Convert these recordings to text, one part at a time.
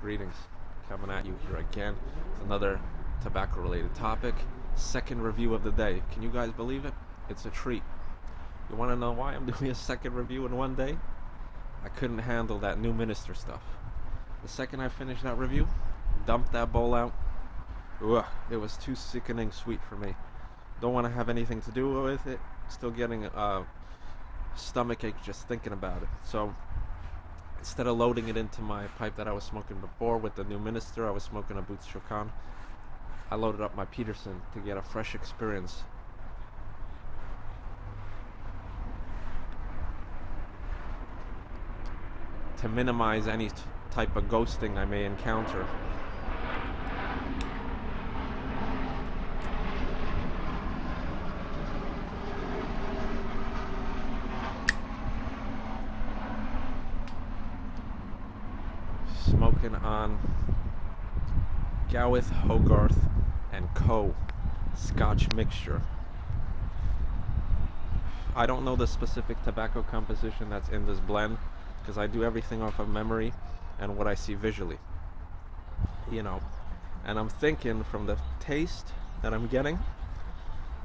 Greetings, coming at you here again with another tobacco related topic. Second review of the day. Can you guys believe it? It's a treat. You want to know why I'm doing a second review in one day? I couldn't handle that new minister stuff. The second I finished that review, dumped that bowl out. Ugh, it was too sickening sweet for me. Don't want to have anything to do with it. Still getting stomachache just thinking about it. So instead of loading it into my pipe that I was smoking before with the new minister, I was smoking a Boots Shokan. I loaded up my Peterson to get a fresh experience. To minimize any type of ghosting I may encounter. Smoking on Gowith, Hogarth & Co. Scotch Mixture. I don't know the specific tobacco composition that's in this blend because I do everything off of memory and what I see visually, you know. And I'm thinking from the taste that I'm getting,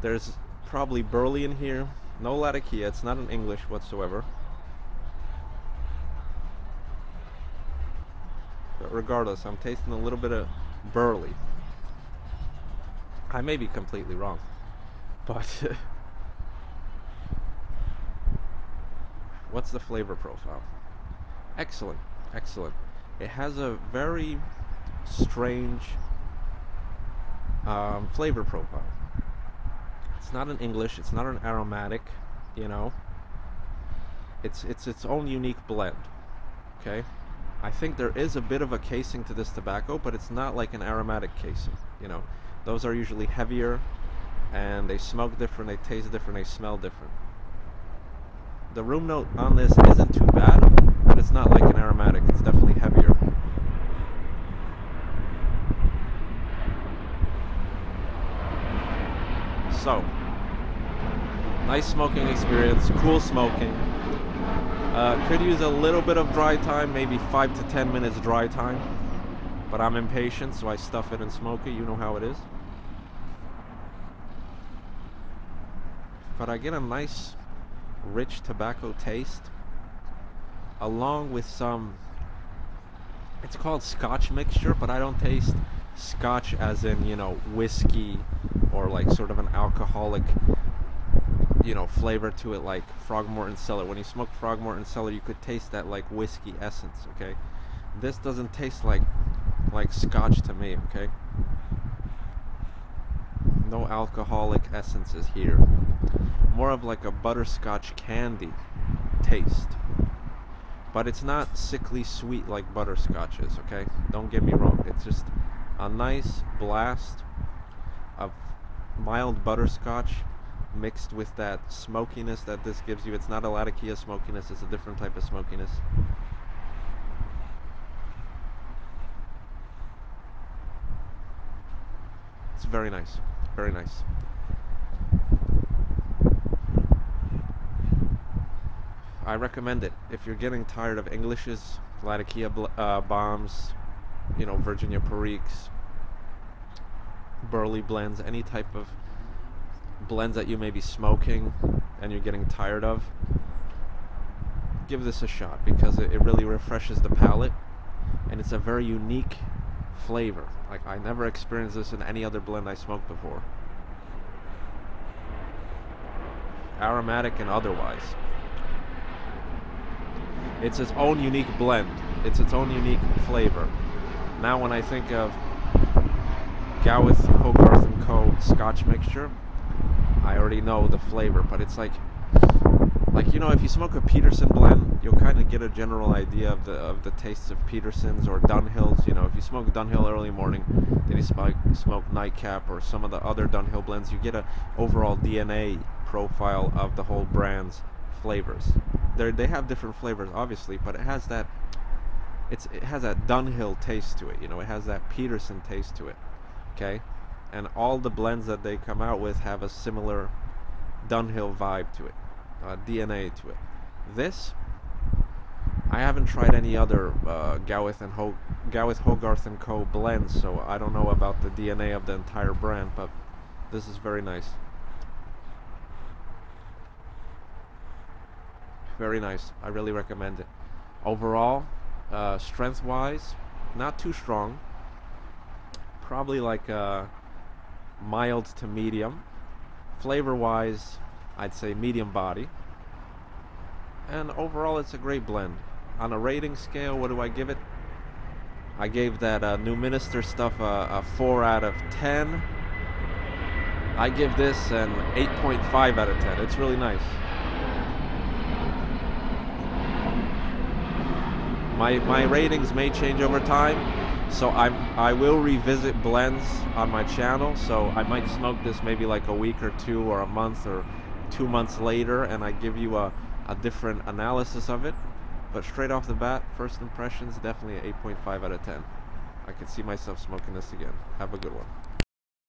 there's probably Burley in here, no Latakia, it's not in English whatsoever. But regardless, I'm tasting a little bit of Burley. I may be completely wrong, but what's the flavor profile? Excellent, excellent. It has a very strange flavor profile. It's not an English, it's not an aromatic, you know. It's its own unique blend, okay? I think there is a bit of a casing to this tobacco, but it's not like an aromatic casing, you know. Those are usually heavier, and they smoke different, they taste different, they smell different. The room note on this isn't too bad, but it's not like an aromatic, it's definitely heavier. So, nice smoking experience, cool smoking. Could use a little bit of dry time, maybe 5 to 10 minutes dry time, but I'm impatient, so I stuff it and smoke it. You know how it is. But I get a nice rich tobacco taste along with some, it's called Scotch Mixture, but I don't taste Scotch as in, you know, whiskey or like sort of an alcoholic, you know, flavor to it, like Frogmorton Cellar. When you smoke Frogmorton Cellar, you could taste that like whiskey essence, okay? This doesn't taste like Scotch to me, okay? No alcoholic essences here. More of like a butterscotch candy taste. But it's not sickly sweet like butterscotch is, okay? Don't get me wrong. It's just a nice blast of mild butterscotch mixed with that smokiness that this gives you. It's not a Latakia smokiness, it's a different type of smokiness. It's very nice, very nice. I recommend it. If you're getting tired of Englishes, Latakia bombs, you know, Virginia Periques, Burley blends, any type of blends that you may be smoking and you're getting tired of, give this a shot because it really refreshes the palate, and it's a very unique flavor. Like, I never experienced this in any other blend I smoked before, aromatic and otherwise. It's its own unique blend, it's its own unique flavor. Now when I think of Gowith, Hogarth & Co. Scotch Mixture, I already know the flavor, but it's like, you know, if you smoke a Peterson blend, you'll kind of get a general idea of the tastes of Petersons or Dunhills. You know, if you smoke Dunhill early morning, then you smoke Nightcap or some of the other Dunhill blends, you get an overall DNA profile of the whole brand's flavors. They have different flavors, obviously, but it has that, it has that Dunhill taste to it, you know, it has that Peterson taste to it, okay? And all the blends that they come out with have a similar Dunhill vibe to it, DNA to it. This, I haven't tried any other Gawith Hogarth & Co. blends, so I don't know about the DNA of the entire brand, but this is very nice. Very nice. I really recommend it. Overall, strength-wise, not too strong. Probably like a mild to medium. Flavor-wise, I'd say medium body. And overall, it's a great blend. On a rating scale, what do I give it? I gave that New Minister stuff a 4 out of 10. I give this an 8.5 out of 10. It's really nice. My ratings may change over time, so I will revisit blends on my channel, so I might smoke this maybe like a week or two or a month or 2 months later, and I give you a different analysis of it. But straight off the bat, first impressions, definitely an 8.5 out of 10. I can see myself smoking this again. Have a good one.